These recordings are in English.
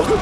go!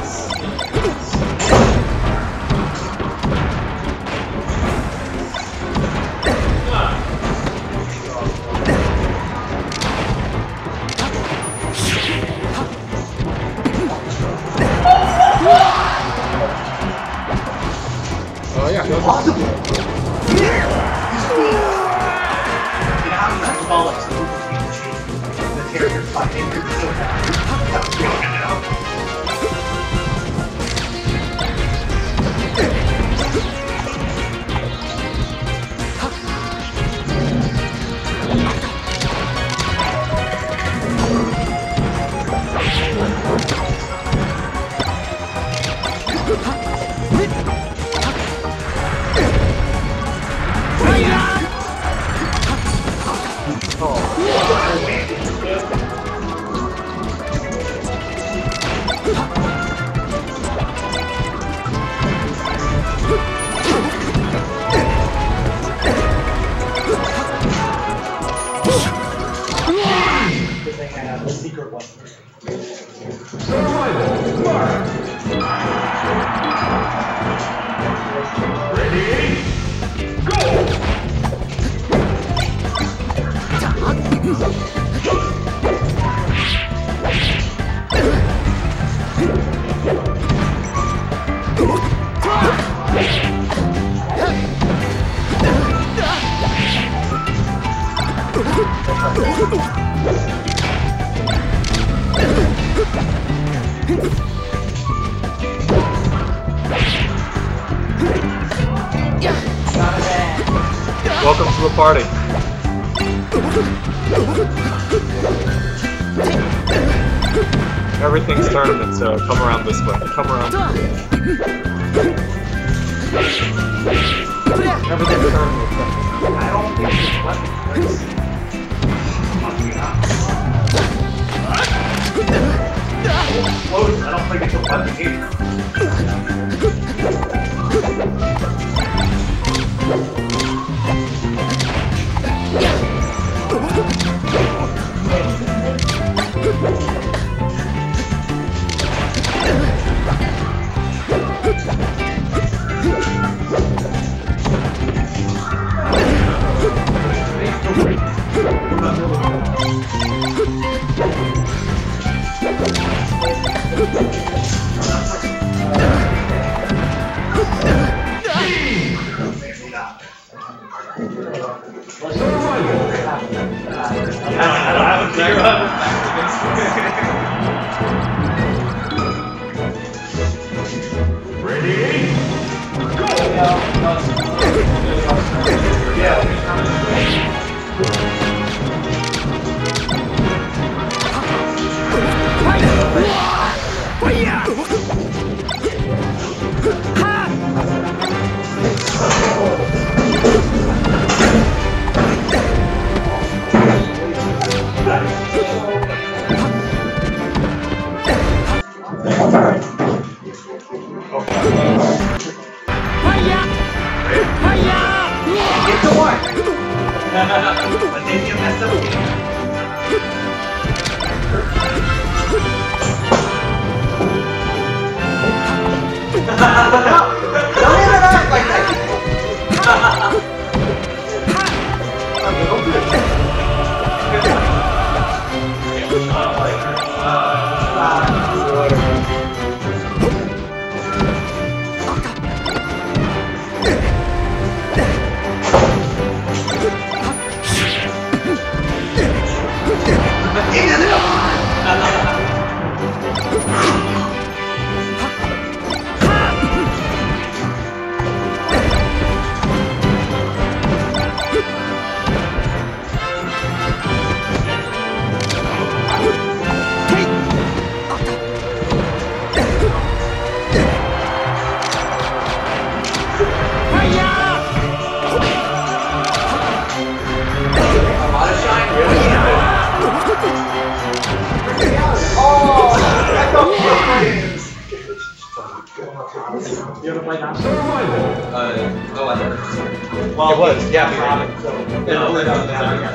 Welcome to the party. Everything's tournament, so come around this way. Come around. Everything's tournament. I don't think it's close. I don't think it's a weapon game. Yeah, we were.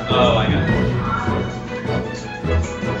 Oh, I got it.